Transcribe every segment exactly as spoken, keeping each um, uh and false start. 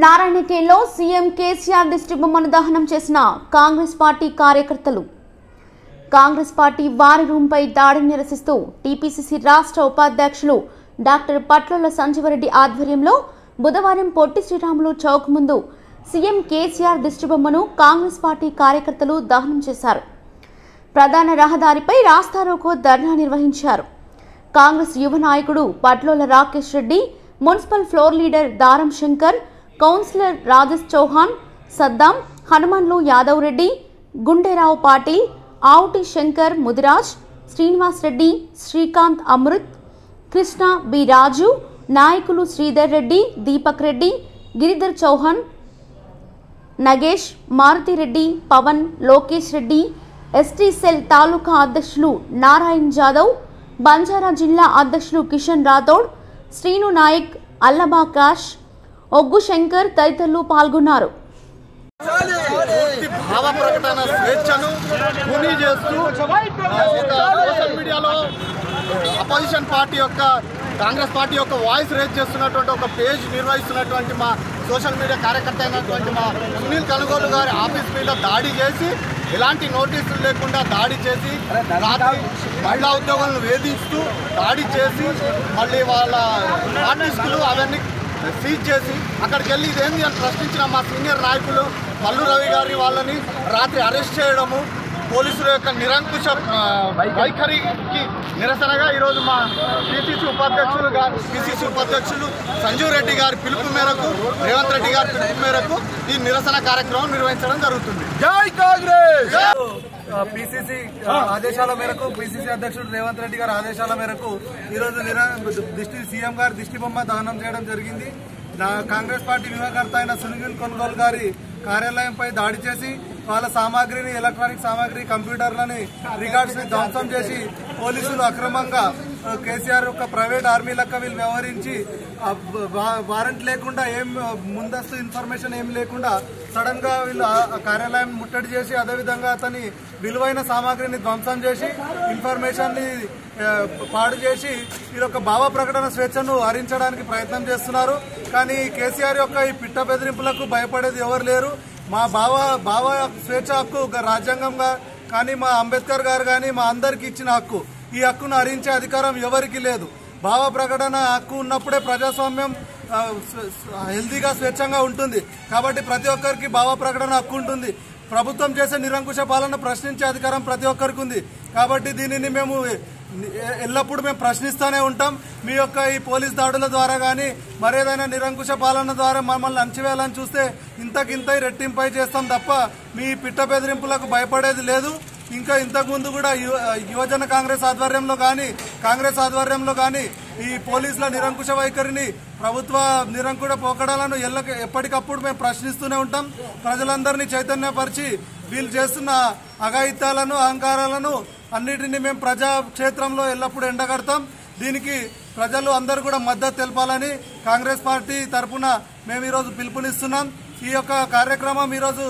నారాయణఖేడ్లో CM KCR దిష్టి బొమ్మను దహనం చేసిన కాంగ్రెస్ పార్టీ కార్యకర్తలు కాంగ్రెస్ పార్టీ వారి రూంపై దాడిని నిరసిస్తూ టీపీసీసీ రాష్ట్ర ఉపాధ్యక్షులు డాక్టర్ పట్లల సంజీవరెడ్డి ఆధ్వర్యంలో బుధవారం పొట్టి శ్రీరాములు చౌక్ ముందు సీఎం కేసీఆర్ దిష్టి బొమ్మను కాంగ్రెస్ పార్టీ కార్యకర్తలు దహనం చేశారు. ప్రధాన రహదారిపై రాస్తారోకో ధర్నా నిర్వహించారు. కాంగ్రెస్ యువ నాయకుడు పట్లల Rakesh Reddy, municipal floor leader Daram Shankar, councillor Rajesh Chauhan, Saddam, Hanumanlu Yadav Reddy, Gunderao Patil, Avuti Shankar, Mudiraj, Srinivas Reddy, Srikanth Amrit, Krishna B Raju, నాయకులు శ్రీధర్ రెడ్డి, దీపక్ రెడ్డి, గిరిధర్ చౌహాన్, నగేష్, మారుతి రెడ్డి, పవన్, లోకేష్ రెడ్డి, ఎస్టీ సెల్ తాలూకా అధ్యక్షులు నారాయణ్ జాదవ్, బంజారా జిల్లా అధ్యక్షులు కిషన్ రాథోడ్, శ్రీను నాయక్, అల్లబాకాష్, ఒగ్గు శంకర్ తదితరులు పాల్గొన్నారు. భావ ప్రకటన స్వేచ్ఛను పూని చేస్తూ సోషల్ మీడియాలో అపోజిషన్ పార్టీ యొక్క కాంగ్రెస్ పార్టీ యొక్క వాయిస్ రేజ్ చేస్తున్నటువంటి ఒక పేజ్ నిర్వహిస్తున్నటువంటి మా సోషల్ మీడియా కార్యకర్త అయినటువంటి మా సునీల్ కనుగోలు గారి ఆఫీస్ మీద దాడి చేసి ఎలాంటి నోటీసులు లేకుండా దాడి చేసి రాత్రి మహిళా ఉద్యోగులను వేధిస్తూ దాడి చేసి మళ్ళీ వాళ్ళ ఆర్టిస్టులు అవన్నీ సీజ్ చేసి అక్కడికి వెళ్ళి ఇదేంది అని ప్రశ్నించిన మా సీనియర్ నాయకులు మల్లు రవి గారి వాళ్ళని రాత్రి అరెస్ట్ చేయడము, పోలీసుల యొక్క నిరంకుశ వైఖరికి నిరసనగా ఈరోజు మా పీసీసీ ఉపాధ్యక్షులు గారు పీసీసీ ఉపాధ్యక్షులు సంజీవ్ రెడ్డి గారి పిలుపు మేరకు రేవంత్ రెడ్డి గారి పిలుపు మేరకు ఈ నిరసన కార్యక్రమం నిర్వహించడం జరుగుతుంది. జై కాంగ్రెస్. పీసీసీ ఆదేశాల మేరకు పీసీసీ అధ్యక్షుడు రేవంత్ రెడ్డి గారి ఆదేశాల మేరకు ఈరోజు దిష్టి సీఎం గారి దిష్టి బొమ్మ దహనం చేయడం జరిగింది. నా కాంగ్రెస్ పార్టీ వ్యూహకర్త అయిన సునీల్ కనుగోలు గారి కార్యాలయంపై దాడి చేసి వాళ్ళ సామాగ్రిని, ఎలక్ట్రానిక్ సామాగ్రి, కంప్యూటర్లని, రికార్డ్స్ని ధ్వంసం చేసి పోలీసులు అక్రమంగా కేసీఆర్ యొక్క ప్రైవేట్ ఆర్మీ లెక్క వీళ్ళు వ్యవహరించి వారెంట్ లేకుండా, ఏం ముందస్తు ఇన్ఫర్మేషన్ ఏం లేకుండా సడన్గా వీళ్ళు కార్యాలయం ముట్టడి చేసి అదేవిధంగా అతని విలువైన సామాగ్రిని ధ్వంసం చేసి ఇన్ఫర్మేషన్ని పాడు చేసి వీళ్ళొక భావ ప్రకటన స్వేచ్ఛను హరించడానికి ప్రయత్నం చేస్తున్నారు. కానీ కేసీఆర్ యొక్క ఈ పిట్ట బెదిరింపులకు భయపడేది ఎవరు లేరు. మా భావ భావ స్వేచ్ఛ హక్కు రాజ్యాంగంగా కానీ మా అంబేద్కర్ గారు కానీ మా అందరికీ ఇచ్చిన హక్కు. ఈ హక్కును హరించే అధికారం ఎవరికి లేదు. భావ ప్రకటన హక్కు ఉన్నప్పుడే ప్రజాస్వామ్యం హెల్దీగా స్వేచ్ఛంగా ఉంటుంది. కాబట్టి ప్రతి ఒక్కరికి భావ ప్రకటన హక్కు ఉంటుంది. ప్రభుత్వం చేసే నిరంకుశ పాలన ప్రశ్నించే అధికారం ప్రతి ఒక్కరికి ఉంది. కాబట్టి దీనిని మేము ఎల్లప్పుడూ మేము ప్రశ్నిస్తూనే ఉంటాం. మీ యొక్క ఈ పోలీస్ దాడుల ద్వారా కానీ మరేదైనా నిరంకుశ పాలన ద్వారా మమ్మల్ని అణచివేయాలని చూస్తే ఇంతకింత రెట్టింపై చేస్తాం తప్ప మీ పిట్ట బెదిరింపులకు భయపడేది లేదు. ఇంకా ఇంతకుముందు కూడా యువజన కాంగ్రెస్ ఆధ్వర్యంలో కానీ కాంగ్రెస్ ఆధ్వర్యంలో కానీ ఈ పోలీసుల నిరంకుశ వైఖరిని, ప్రభుత్వ నిరంకుశ పోకడాలను ఎల్ల ఎప్పటికప్పుడు మేము ప్రశ్నిస్తూనే ఉంటాం. ప్రజలందరినీ చైతన్యపరిచి వీళ్ళు చేస్తున్న అఘాయిత్యాలను, అహంకారాలను అన్నిటినీ మేము ప్రజాక్షేత్రంలో ఎల్లప్పుడూ ఎండగడతాం. దీనికి ప్రజలు అందరూ కూడా మద్దతు తెలపాలని కాంగ్రెస్ పార్టీ తరఫున మేము ఈరోజు పిలుపునిస్తున్నాం. ఈ యొక్క కార్యక్రమం ఈరోజు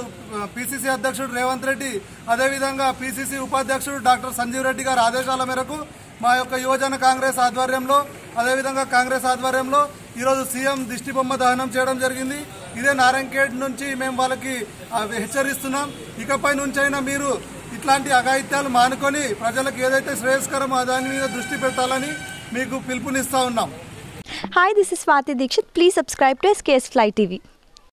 పీసీసీ అధ్యక్షుడు రేవంత్ రెడ్డి, అదేవిధంగా పీసీసీ ఉపాధ్యక్షుడు డాక్టర్ సంజీవ్ రెడ్డి గారి ఆదేశాల మేరకు మా యొక్క యువజన కాంగ్రెస్ ఆధ్వర్యంలో, అదేవిధంగా కాంగ్రెస్ ఆధ్వర్యంలో ఈరోజు సీఎం దిష్టి బొమ్మ దహనం చేయడం జరిగింది. ఇదే నారాయణఖేడ్ నుంచి మేము వాళ్ళకి హెచ్చరిస్తున్నాం. ఇకపై నుంచైనా మీరు ఇట్లాంటి అఘాయిత్యాలు మానుకొని ప్రజలకు ఏదైతే శ్రేయస్కరమో దాని మీద దృష్టి పెట్టాలని మీకు పిలుపునిస్తా ఉన్నాం. Hi, this is Swati Dikshit. Please subscribe to SKS fly TV.